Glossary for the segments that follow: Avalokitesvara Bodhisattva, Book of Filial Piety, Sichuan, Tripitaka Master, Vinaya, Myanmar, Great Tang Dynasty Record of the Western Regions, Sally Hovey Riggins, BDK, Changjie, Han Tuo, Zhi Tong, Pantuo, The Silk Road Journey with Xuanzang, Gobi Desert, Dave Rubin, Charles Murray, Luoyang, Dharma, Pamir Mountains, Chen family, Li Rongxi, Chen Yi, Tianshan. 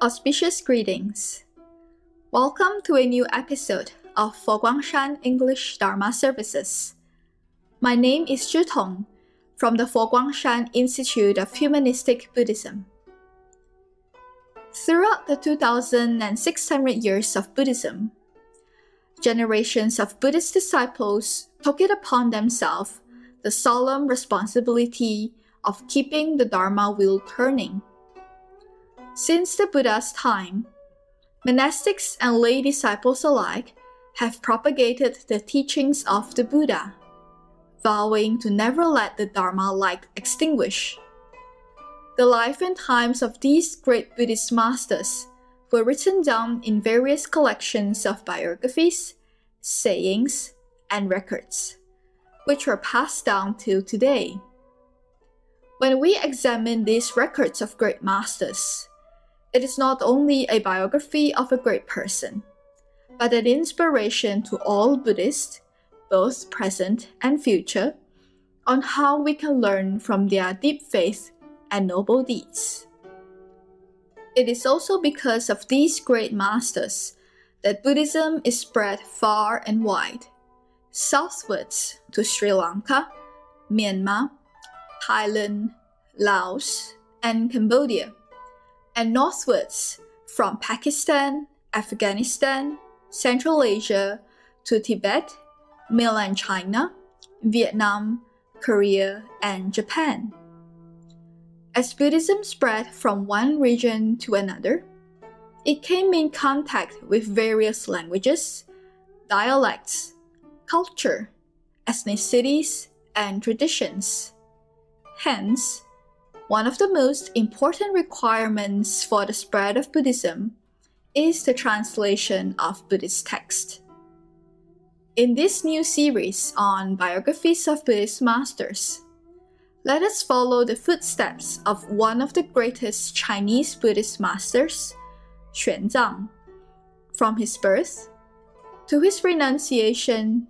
Auspicious greetings. Welcome to a new episode of Fo Guang Shan English Dharma Services. My name is Zhi Tong from the Fo Guang Shan Institute of Humanistic Buddhism. Throughout the 2,600 years of Buddhism, generations of Buddhist disciples took it upon themselves the solemn responsibility of keeping the Dharma wheel turning. Since the Buddha's time, monastics and lay disciples alike have propagated the teachings of the Buddha, vowing to never let the Dharma light extinguish. The life and times of these great Buddhist masters were written down in various collections of biographies, sayings, and records, which were passed down till today. When we examine these records of great masters, it is not only a biography of a great person, but an inspiration to all Buddhists, both present and future, on how we can learn from their deep faith and noble deeds. It is also because of these great masters that Buddhism is spread far and wide, southwards to Sri Lanka, Myanmar, Thailand, Laos, and Cambodia, and northwards from Pakistan, Afghanistan, Central Asia to Tibet, mainland China, Vietnam, Korea, and Japan. As Buddhism spread from one region to another, it came in contact with various languages, dialects, culture, ethnicities, and traditions. Hence, one of the most important requirements for the spread of Buddhism is the translation of Buddhist texts. In this new series on biographies of Buddhist masters, let us follow the footsteps of one of the greatest Chinese Buddhist masters, Xuanzang, from his birth to his renunciation,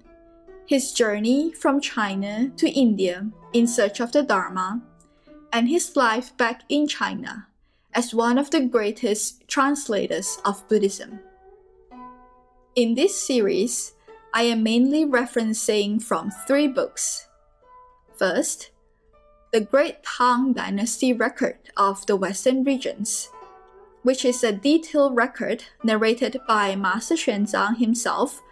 his journey from China to India in search of the Dharma, and his life back in China as one of the greatest translators of Buddhism. In this series, I am mainly referencing from three books. First, The Great Tang Dynasty Record of the Western Regions, which is a detailed record narrated by Master Xuanzang himself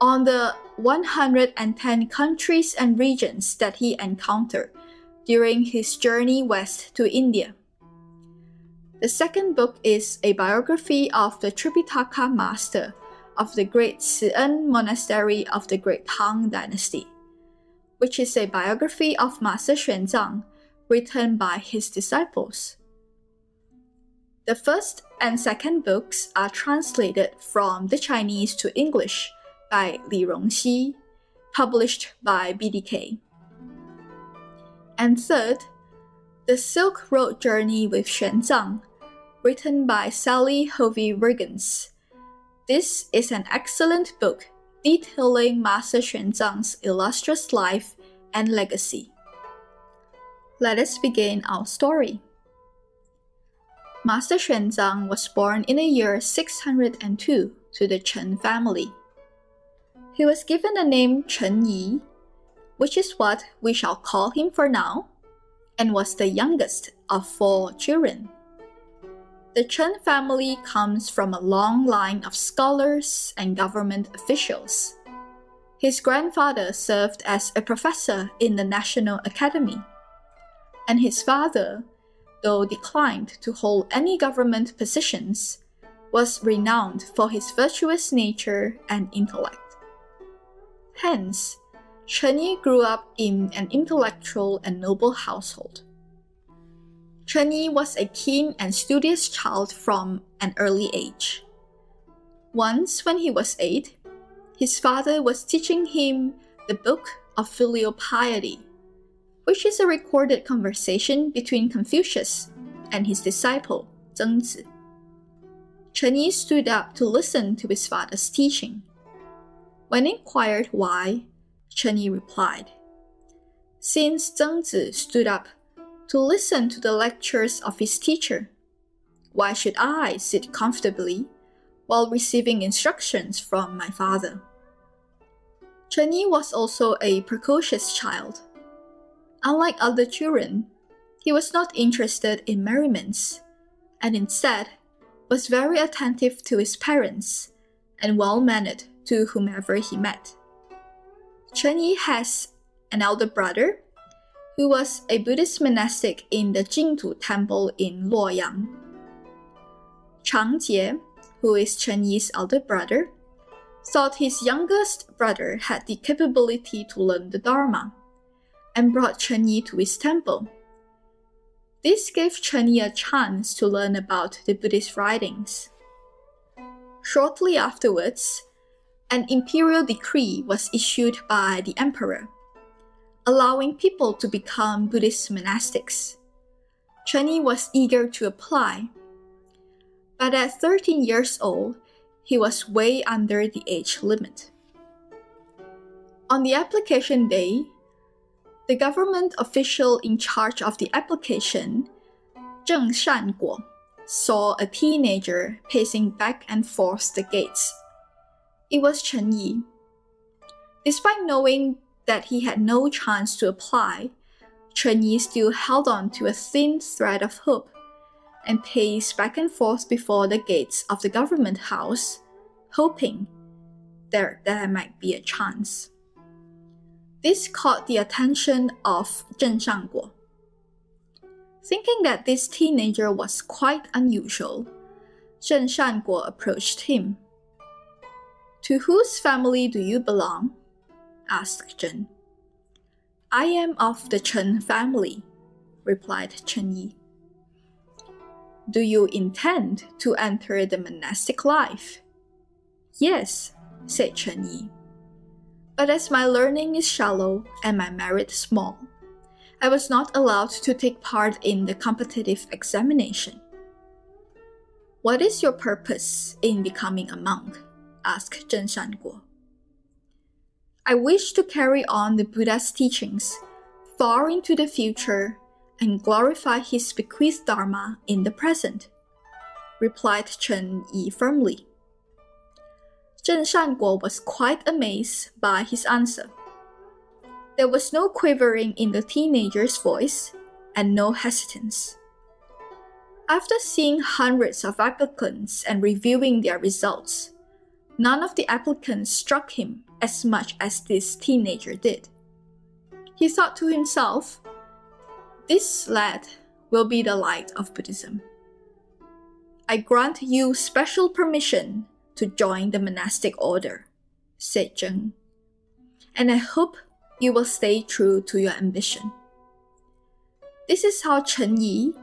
on the 110 countries and regions that he encountered during his journey west to India. The second book is a biography of the Tripitaka Master of the Great Si'en Monastery of the Great Tang Dynasty, which is a biography of Master Xuanzang written by his disciples. The first and second books are translated from the Chinese to English by Li Rongxi, published by BDK. And third, The Silk Road Journey with Xuanzang, written by Sally Hovey Riggins. This is an excellent book detailing Master Xuanzang's illustrious life and legacy. Let us begin our story. Master Xuanzang was born in the year 602 to the Chen family. He was given the name Chen Yi, which is what we shall call him for now, and was the youngest of four children. The Chen family comes from a long line of scholars and government officials. His grandfather served as a professor in the National Academy, and his father, though declined to hold any government positions, was renowned for his virtuous nature and intellect. Hence, Chen Yi grew up in an intellectual and noble household. Chen Yi was a keen and studious child from an early age. Once, when he was 8, his father was teaching him the Book of Filial Piety, which is a recorded conversation between Confucius and his disciple, Zheng Zi. Chen Yi stood up to listen to his father's teaching. When inquired why, Chen Yi replied, "Since Zheng Zi stood up to listen to the lectures of his teacher, why should I sit comfortably while receiving instructions from my father? Chen Yi was also a precocious child. Unlike other children, he was not interested in merriments, and instead was very attentive to his parents and well-mannered to whomever he met. Chen Yi has an elder brother who was a Buddhist monastic in the Jingtu temple in Luoyang. Changjie, who is Chen Yi's elder brother, thought his youngest brother had the capability to learn the Dharma, and brought Chen Yi to his temple. This gave Chen Yi a chance to learn about the Buddhist writings. Shortly afterwards, an imperial decree was issued by the emperor, allowing people to become Buddhist monastics. Chen Yi was eager to apply, but at 13 years old, he was way under the age limit. On the application day, the government official in charge of the application, Zheng Shan Guo, saw a teenager pacing back and forth the gates. It was Chen Yi. Despite knowing that he had no chance to apply, Chen Yi still held on to a thin thread of hope and paced back and forth before the gates of the government house, hoping there might be a chance. This caught the attention of Zheng Shan Guo. Thinking that this teenager was quite unusual, Zheng Shan Guo approached him. "To whose family do you belong?" asked Zheng. "I am of the Chen family," replied Chen Yi. "Do you intend to enter the monastic life?" "Yes," said Chen Yi. "But as my learning is shallow and my merit small, I was not allowed to take part in the competitive examination." "What is your purpose in becoming a monk?" asked Zheng Shan Guo. "I wish to carry on the Buddha's teachings far into the future and glorify his bequeathed Dharma in the present," replied Chen Yi firmly. Zheng Shan Guo was quite amazed by his answer. There was no quivering in the teenager's voice and no hesitance. After seeing hundreds of applicants and reviewing their results, none of the applicants struck him as much as this teenager did. He thought to himself, "This lad will be the light of Buddhism. I grant you special permission to join the monastic order," said Zheng, "and I hope you will stay true to your ambition." This is how Chen Yi,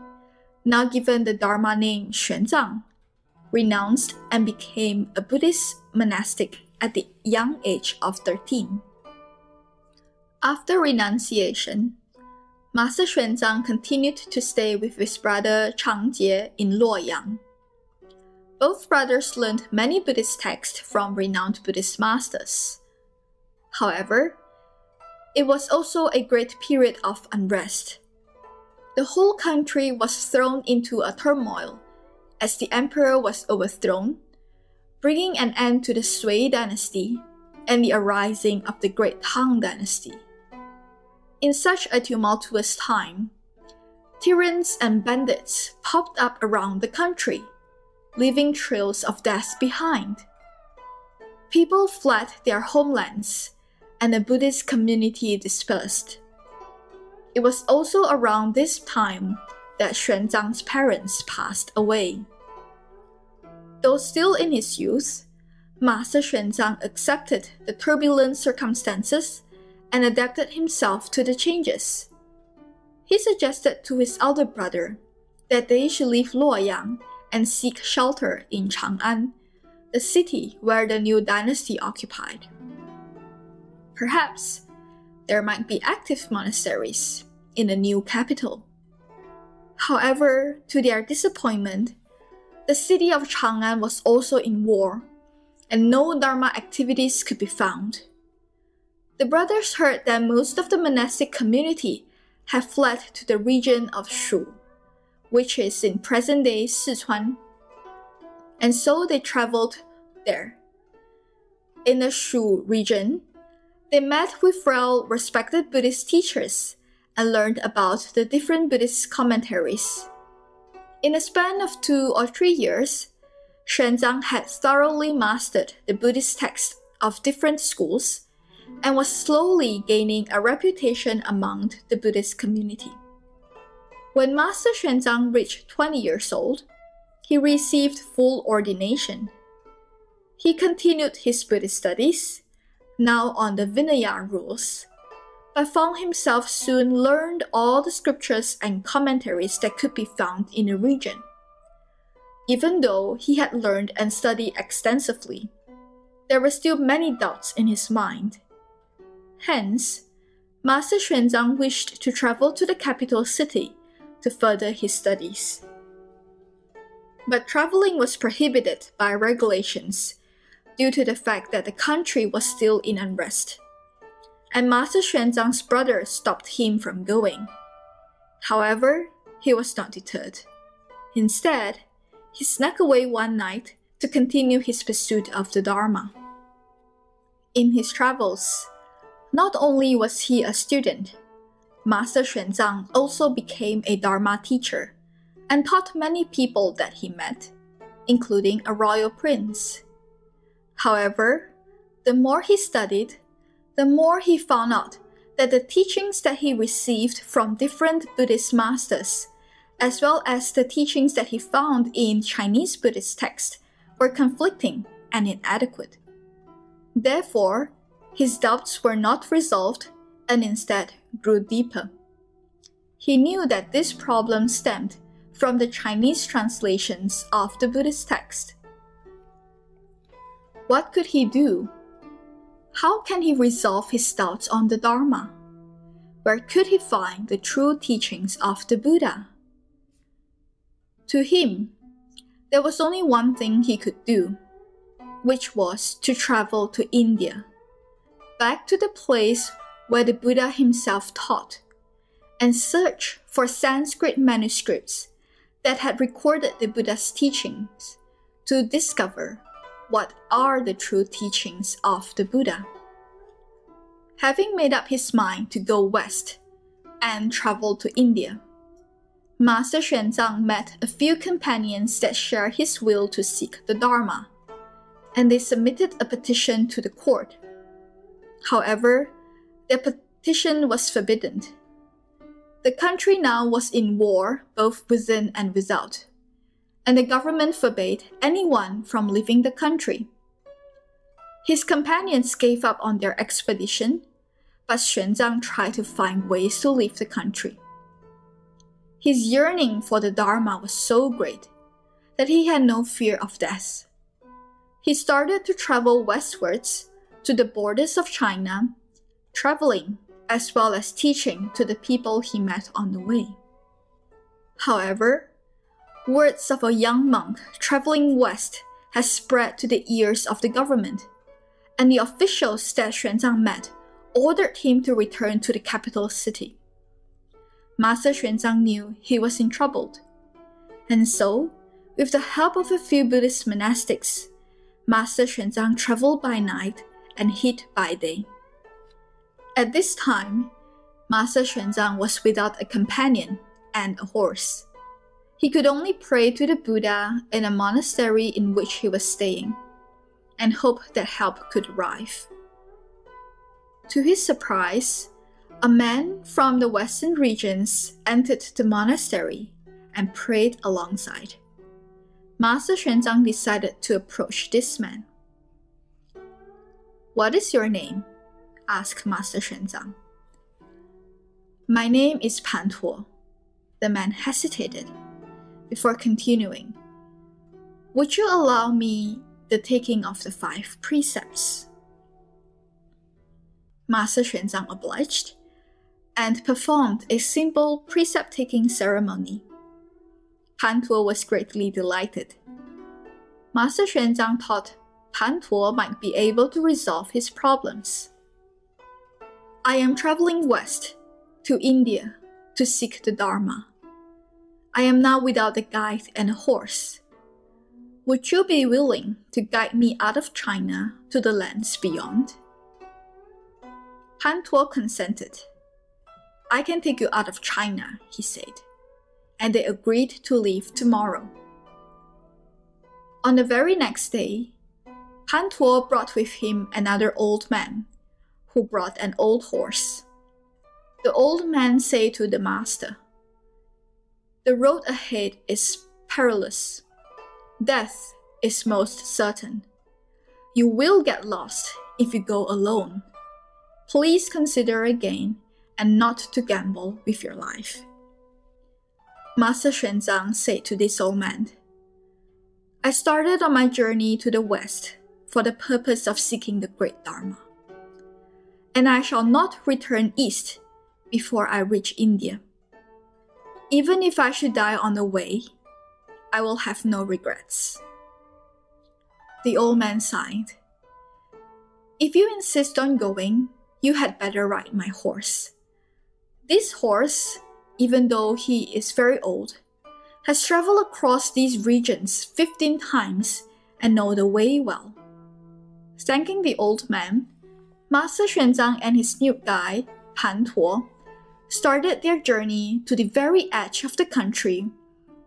now given the Dharma name Xuanzang, renounced and became a Buddhist monastic at the young age of 13. After renunciation, Master Xuanzang continued to stay with his brother Changjie in Luoyang. Both brothers learned many Buddhist texts from renowned Buddhist masters. However, it was also a great period of unrest. The whole country was thrown into a turmoil as the emperor was overthrown, bringing an end to the Sui dynasty and the arising of the Great Tang Dynasty. In such a tumultuous time, tyrants and bandits popped up around the country, leaving trails of death behind. People fled their homelands, and the Buddhist community dispersed. It was also around this time that Xuanzang's parents passed away. Though still in his youth, Master Xuanzang accepted the turbulent circumstances and adapted himself to the changes. He suggested to his elder brother that they should leave Luoyang and seek shelter in Chang'an, the city where the new dynasty occupied. Perhaps there might be active monasteries in the new capital. However, to their disappointment, the city of Chang'an was also in war, and no Dharma activities could be found. The brothers heard that most of the monastic community had fled to the region of Shu, which is in present-day Sichuan. And so they traveled there. In the Shu region, they met with well-respected Buddhist teachers and learned about the different Buddhist commentaries. In a span of 2 or 3 years, Xuanzang had thoroughly mastered the Buddhist texts of different schools and was slowly gaining a reputation among the Buddhist community. When Master Xuanzang reached 20 years old, he received full ordination. He continued his Buddhist studies, now on the Vinaya rules, but found himself soon learned all the scriptures and commentaries that could be found in the region, even though he had learned and studied extensively. There were still many doubts in his mind. Hence, Master Xuanzang wished to travel to the capital city to further his studies. But traveling was prohibited by regulations due to the fact that the country was still in unrest, and Master Xuanzang's brother stopped him from going. However, he was not deterred. Instead, he snuck away one night to continue his pursuit of the Dharma. In his travels, not only was he a student, Master Xuanzang also became a Dharma teacher and taught many people that he met, including a royal prince. However, the more he studied, the more he found out that the teachings that he received from different Buddhist masters, as well as the teachings that he found in Chinese Buddhist texts, were conflicting and inadequate. Therefore, his doubts were not resolved and instead grew deeper. He knew that this problem stemmed from the Chinese translations of the Buddhist text. What could he do? How can he resolve his doubts on the Dharma? Where could he find the true teachings of the Buddha? To him, there was only one thing he could do, which was to travel to India, back to the place where the Buddha himself taught, and search for Sanskrit manuscripts that had recorded the Buddha's teachings to discover what are the true teachings of the Buddha. Having made up his mind to go west and travel to India, Master Xuanzang met a few companions that shared his will to seek the Dharma, and they submitted a petition to the court. However, their petition was forbidden. The country now was in war both within and without, and the government forbade anyone from leaving the country. His companions gave up on their expedition, but Xuanzang tried to find ways to leave the country. His yearning for the Dharma was so great that he had no fear of death. He started to travel westwards to the borders of China, traveling as well as teaching to the people he met on the way. However, words of a young monk traveling west has spread to the ears of the government, and the officials that Xuanzang met ordered him to return to the capital city. Master Xuanzang knew he was in trouble, and so, with the help of a few Buddhist monastics, Master Xuanzang traveled by night and hid by day. At this time, Master Xuanzang was without a companion and a horse. He could only pray to the Buddha in a monastery in which he was staying, and hope that help could arrive. To his surprise, a man from the Western regions entered the monastery and prayed alongside. Master Xuanzang decided to approach this man. "What is your name?" asked Master Xuanzang. "My name is Pantuo." The man hesitated before continuing. "Would you allow me the taking of the 5 precepts? Master Xuanzang obliged and performed a simple precept-taking ceremony. Pantuo was greatly delighted. Master Xuanzang thought Pantuo might be able to resolve his problems. "I am traveling west to India to seek the Dharma. I am now without a guide and a horse. Would you be willing to guide me out of China to the lands beyond?" Han Tuo consented. "I can take you out of China," he said, and they agreed to leave tomorrow. On the very next day, Han Tuo brought with him another old man, who brought an old horse. The old man said to the master, "The road ahead is perilous. Death is most certain. You will get lost if you go alone. Please consider again and not to gamble with your life." Master Xuanzang said to this old man, "I started on my journey to the west for the purpose of seeking the great Dharma, and I shall not return east before I reach India. Even if I should die on the way, I will have no regrets." The old man sighed. "If you insist on going, you had better ride my horse. This horse, even though he is very old, has traveled across these regions 15 times and knows the way well." Thanking the old man, Master Xuanzang and his new guide, Pantuo, started their journey to the very edge of the country,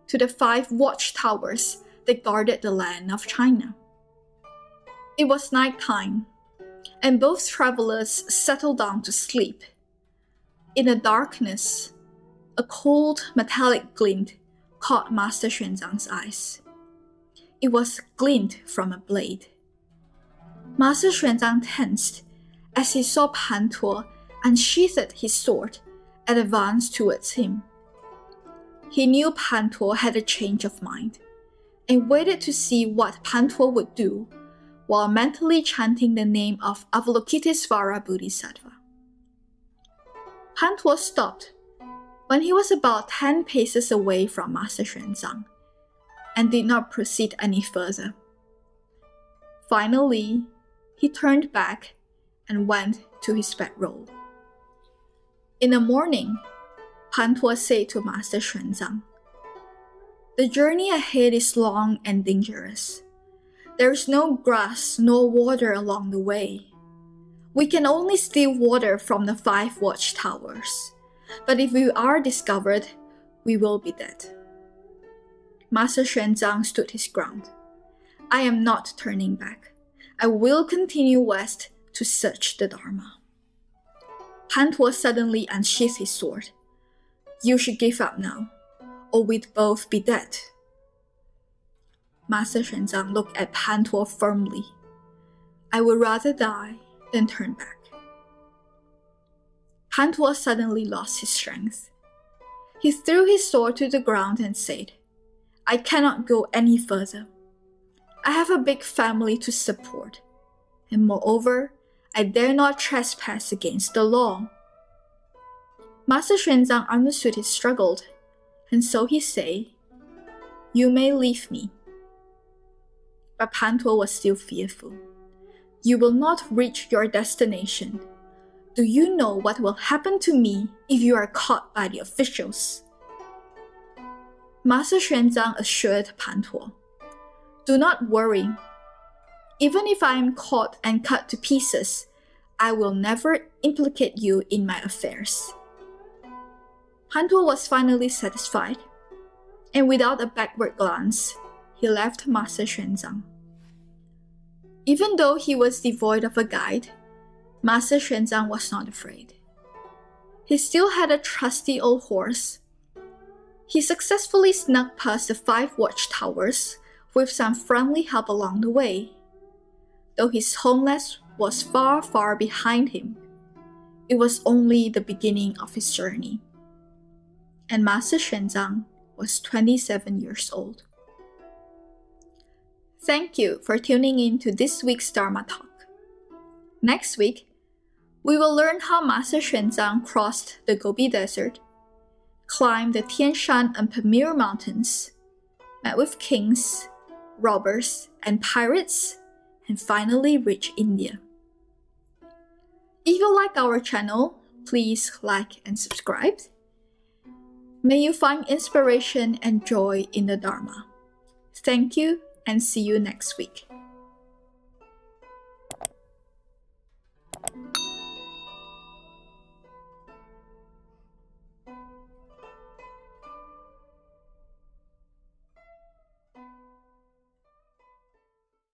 to the 5 watchtowers that guarded the land of China. It was nighttime, and both travelers settled down to sleep. In the darkness, a cold metallic glint caught Master Xuanzang's eyes. It was a glint from a blade. Master Xuanzang tensed as he saw Pantuo unsheathed his sword and advanced towards him. He knew Pantuo had a change of mind and waited to see what Pantuo would do while mentally chanting the name of Avalokitesvara Bodhisattva. Pantuo stopped when he was about 10 paces away from Master Xuanzang and did not proceed any further. Finally, he turned back and went to his bedroll. In the morning, Pantuo said to Master Xuanzang, "The journey ahead is long and dangerous. There is no grass nor water along the way. We can only steal water from the 5 watchtowers, but if we are discovered, we will be dead." Master Xuanzang stood his ground. "I am not turning back. I will continue west to search the Dharma." Pantuo suddenly unsheathed his sword. "You should give up now, or we'd both be dead." Master Xuanzang looked at Pantuo firmly. "I would rather die than turn back." Pantuo suddenly lost his strength. He threw his sword to the ground and said, "I cannot go any further. I have a big family to support, and moreover, I dare not trespass against the law." Master Xuanzang understood his struggle, and so he said, "You may leave me." But Pantuo was still fearful. "You will not reach your destination. Do you know what will happen to me if you are caught by the officials?" Master Xuanzang assured Pantuo, "Do not worry. Even if I am caught and cut to pieces, I will never implicate you in my affairs." Pantuo was finally satisfied, and without a backward glance, he left Master Xuanzang. Even though he was devoid of a guide, Master Xuanzang was not afraid. He still had a trusty old horse. He successfully snuck past the 5 watchtowers with some friendly help along the way. Though his homeland was far, far behind him, it was only the beginning of his journey. And Master Xuanzang was 27 years old. Thank you for tuning in to this week's Dharma Talk. Next week, we will learn how Master Xuanzang crossed the Gobi Desert, climbed the Tianshan and Pamir Mountains, met with kings, robbers, and pirates, and finally reach India. If you like our channel, please like and subscribe. May you find inspiration and joy in the Dharma. Thank you and see you next week.